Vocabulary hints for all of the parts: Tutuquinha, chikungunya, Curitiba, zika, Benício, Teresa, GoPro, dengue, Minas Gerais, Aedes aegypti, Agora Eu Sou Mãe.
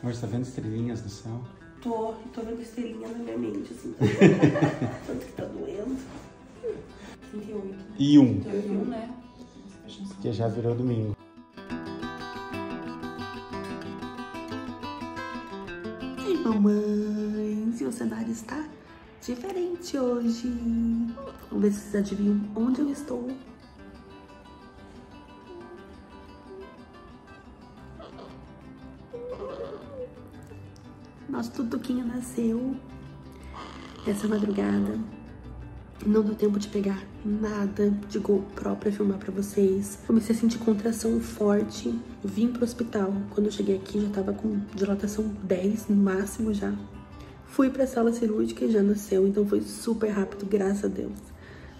Amor, você tá vendo estrelinhas no céu? Tô vendo estrelinha na minha mente, assim. Tanto que tá doendo. 31. E um. 31, né? Porque já virou domingo. Ei, mamães! E o cenário está diferente hoje. Vamos ver se vocês adivinham onde eu estou. Nosso Tutuquinha nasceu essa madrugada. Não deu tempo de pegar nada de GoPro pra filmar pra vocês. Comecei a sentir contração forte. Vim pro hospital. Quando eu cheguei aqui já tava com dilatação 10 no máximo já. Fui pra sala cirúrgica e já nasceu. Então foi super rápido, graças a Deus.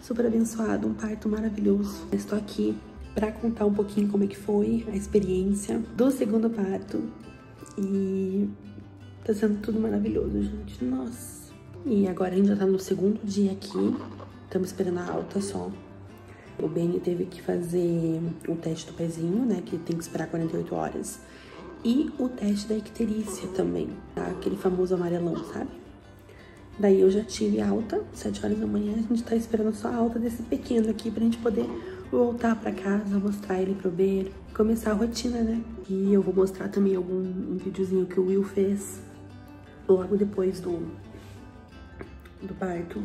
Super abençoado, um parto maravilhoso. Estou aqui pra contar um pouquinho como é que foi a experiência do segundo parto. E... tá sendo tudo maravilhoso, gente. Nossa. E agora a gente já tá no segundo dia aqui. Estamos esperando a alta só. O Beni teve que fazer o teste do pezinho, né? Que tem que esperar 48 horas. E o teste da icterícia também, tá? Aquele famoso amarelão, sabe? Daí eu já tive alta, 7 horas da manhã. A gente tá esperando só a alta desse pequeno aqui pra gente poder voltar pra casa, mostrar ele pro Beni. Começar a rotina, né? E eu vou mostrar também um videozinho que o Will fez logo depois do parto,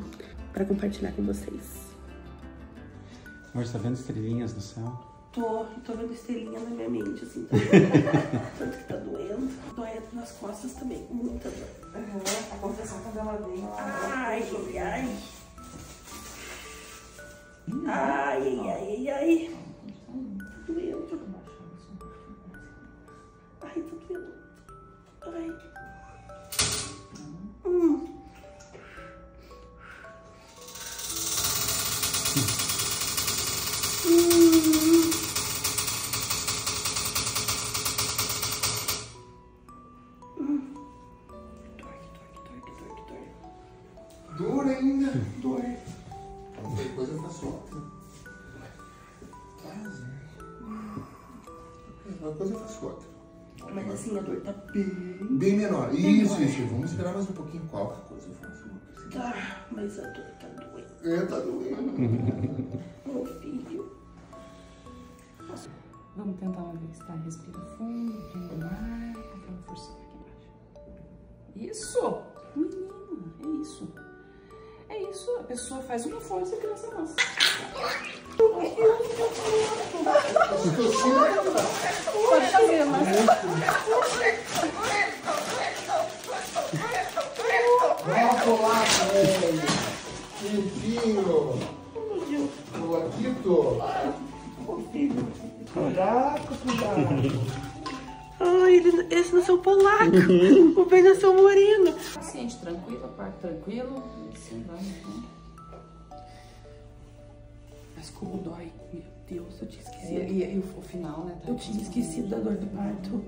pra compartilhar com vocês. Amor, você tá vendo estrelinhas no céu? Tô vendo estrelinha na minha mente, assim, tá tanto que tá doendo. Dói nas costas também, muita dor. Uhum, a contração tá dando bem. Ai. Tá doendo. Ai, tá doendo. Ai. Dor ainda, dor. Qualquer coisa tá solta. Qualquer coisa tá solta. Mas assim, a dor tá bem menor. Isso. Vamos esperar mais um pouquinho. Qualquer coisa funciona. Tá, mas a dor tá doendo. Tá doendo. Meu filho. Vamos tentar uma vez, tá? Respira fundo, prende o ar, aquela forcinha aqui embaixo. Isso! Menina, é isso. É isso, a pessoa faz uma força e a criança nasce. Pode fazer, mas... Quentinho! Coloquito! Polaco, cuidado! Ai, esse nasceu polaco, o Ben nasceu moreno. Paciente tranquilo, parto tranquilo. Mas como dói, meu Deus, eu tinha esquecido. E o final, né? Eu tinha esquecido da dor do parto.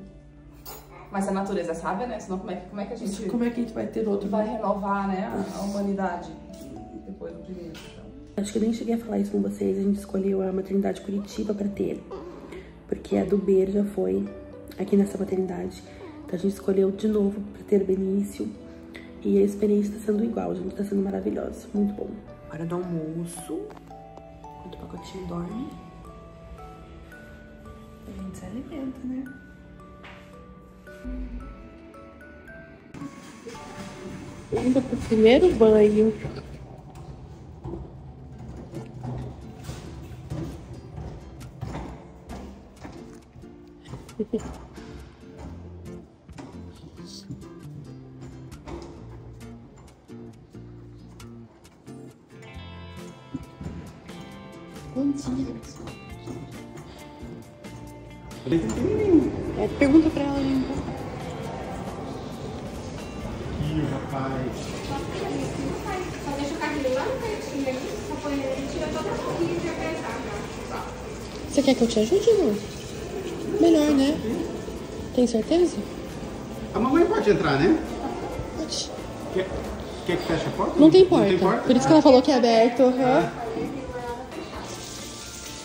Mas a natureza sabe, né? Senão como é que a gente... Como é que a gente vai ter outro? Vai renovar, né? A humanidade. Depois do primeiro, então. Acho que eu nem cheguei a falar isso com vocês. A gente escolheu a maternidade Curitiba pra ter. Porque a do Beira já foi... aqui nessa maternidade, então a gente escolheu de novo pra ter Benício e a experiência tá sendo igual, gente, tá sendo maravilhosa, muito bom. Hora do almoço, enquanto o pacotinho dorme, a gente se alimenta, né? Indo pro primeiro banho. Bom dia. Pergunta pra ela ainda. Ih, rapaz. Só deixa o carrinho lá no cantinho aqui. Só põe ele, tira toda a corrida e apertar. Você quer que eu te ajude, não? Melhor, né? Tem certeza? A mamãe pode entrar, né? Pode. Quer que feche a porta? Não tem porta. Não tem porta? Por isso que ela falou que é aberto. Uhum. Ah.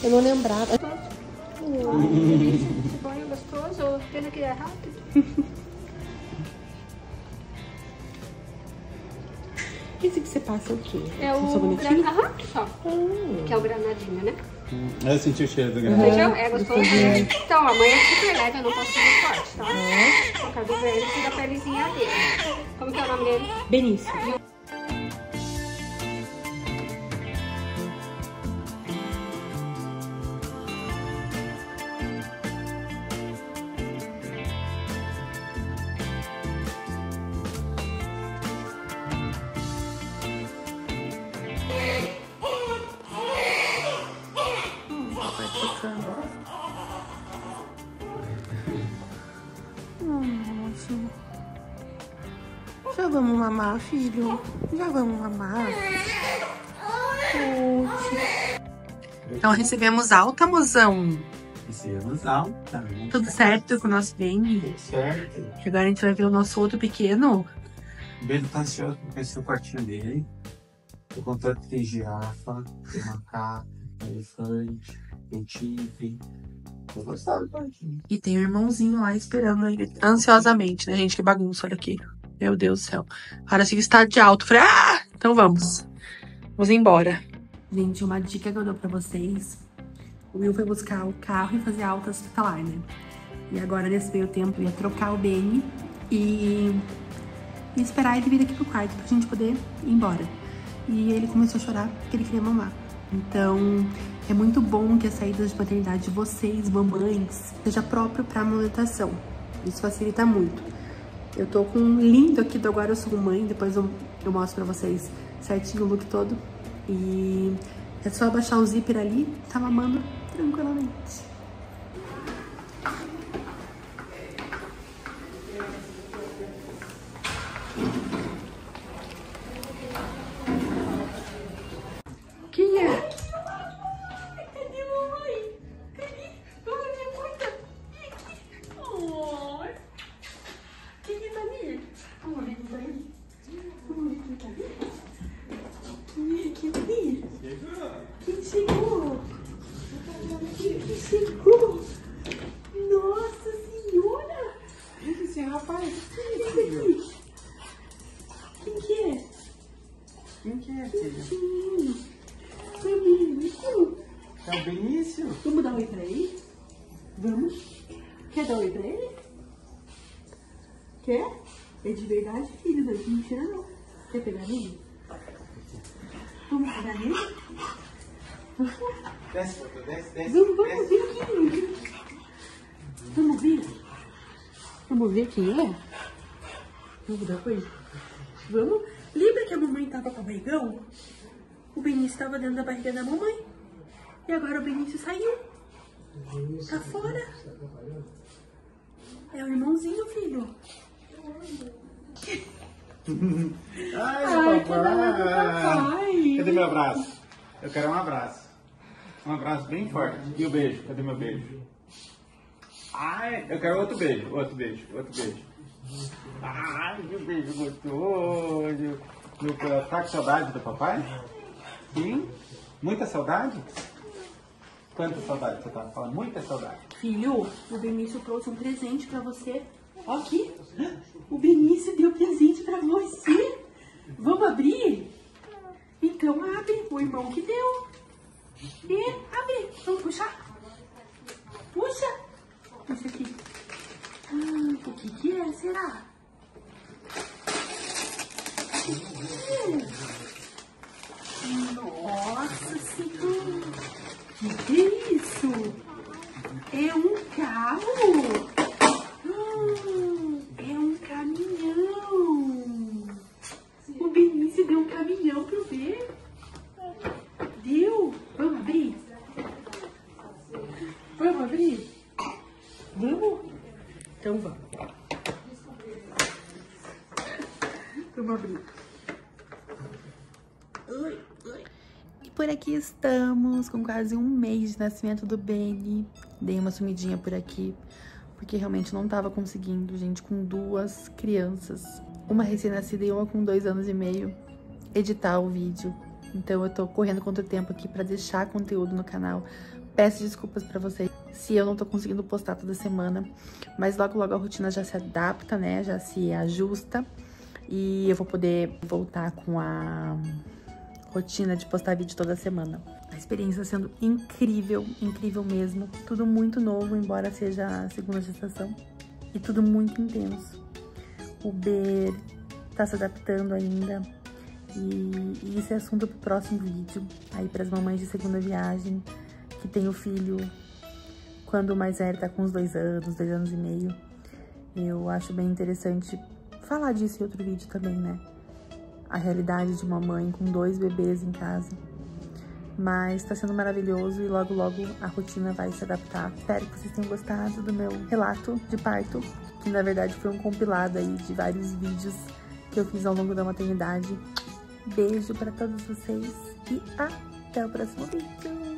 Eu não lembrava. Esse banho gostoso, pena que é rápido. passa o quê? É o sabonete? Aham, só. Que é o granadinho, né? Eu senti o cheiro do granadinho. Entendeu? É gostoso. Então, a mãe é super leve, eu não posso fazer forte, tá? Por causa do velho e da pelezinha dele. Como que é o nome dele? Benício. Já vamos mamar, filho. Já vamos mamar. Então recebemos alta, mozão. Recebemos alta. Tudo certo com o nosso Benny? Tudo certo. Agora a gente vai ver o nosso outro pequeno. O Benny tá ansioso porque conhecer o quartinho dele. O contato que tem girafa, tem macaco, elefante, tem tigre. Eu gostava do quartinho. E tem o irmãozinho lá esperando ele ansiosamente, né, gente? Que bagunça, olha aqui. Meu Deus do céu. Cara, se está de alto. Falei, ah! Então vamos. Vamos embora. Gente, uma dica que eu dou pra vocês. O Will foi buscar o carro e fazer alta hospitalar, né? E agora, nesse meio tempo, ia trocar o Benny e esperar ele vir aqui pro quarto pra gente poder ir embora. E ele começou a chorar porque ele queria mamar. Então, é muito bom que as saídas de maternidade de vocês, mamães, seja próprio pra amamentação. Isso facilita muito. Eu tô com um lindo aqui do Agora Eu Sou Mãe, depois eu mostro pra vocês certinho o look todo. E é só abaixar o zíper ali, tá mamando tranquilamente. Quem é? É o Benício. Vamos dar um oi pra ele? Vamos? Quer dar um oi pra ele? Quer? É de verdade, filho, não é de mentira não. Quer pegar nele? Vamos pegar nele? Desce, desce. Vamos ver quem é. Vamos ver quem é? Vamos dar coisa? Vamos? Lembra que a mamãe tava com o barrigão? O Benício tava dentro da barriga da mamãe. E agora o Benício saiu. Tá fora. É o irmãozinho, filho. Ai, papai. Papai. Cadê meu abraço? Eu quero um abraço. Um abraço bem forte. E o beijo? Cadê meu beijo? Ai, eu quero outro beijo. Outro beijo. Outro beijo. Ai, que beijo gostoso. Tá com saudade do papai? Sim? Muita saudade? Quanta saudade você tá falando? Muita saudade. Filho, o Benício trouxe um presente pra você. Ó aqui. O Benício deu presente pra você. Vamos abrir? Então abre. O irmão que deu. E abre. Vamos puxar? Puxa. Puxa aqui. O que é? Será? O que é? Nossa senhora! Que isso? É um carro? É um caminhão! O Benício deu um caminhão pra eu ver? Deu? Vamos abrir? Vamos abrir? Vamos? Então vamos. Vamos abrir. E por aqui estamos, com quase um mês de nascimento do Benny. Dei uma sumidinha por aqui, porque realmente não tava conseguindo, gente, com duas crianças. Uma recém-nascida e uma com 2 anos e meio, editar o vídeo. Então eu tô correndo contra o tempo aqui pra deixar conteúdo no canal. Peço desculpas pra vocês se eu não tô conseguindo postar toda semana, mas logo logo a rotina já se adapta, né, já se ajusta. e eu vou poder voltar com a rotina de postar vídeo toda semana. A experiência sendo incrível, incrível mesmo. Tudo muito novo, embora seja a segunda gestação. E tudo muito intenso. O B tá se adaptando ainda. E isso é assunto pro próximo vídeo. Aí pras mamães de segunda viagem, que tem o filho quando o mais velho tá com uns 2 anos, 2 anos e meio. Eu acho bem interessante falar disso em outro vídeo também, né? A realidade de uma mãe com 2 bebês em casa. Mas tá sendo maravilhoso e logo, logo a rotina vai se adaptar. Espero que vocês tenham gostado do meu relato de parto, que na verdade foi um compilado aí de vários vídeos que eu fiz ao longo da maternidade. Beijo pra todos vocês e até o próximo vídeo!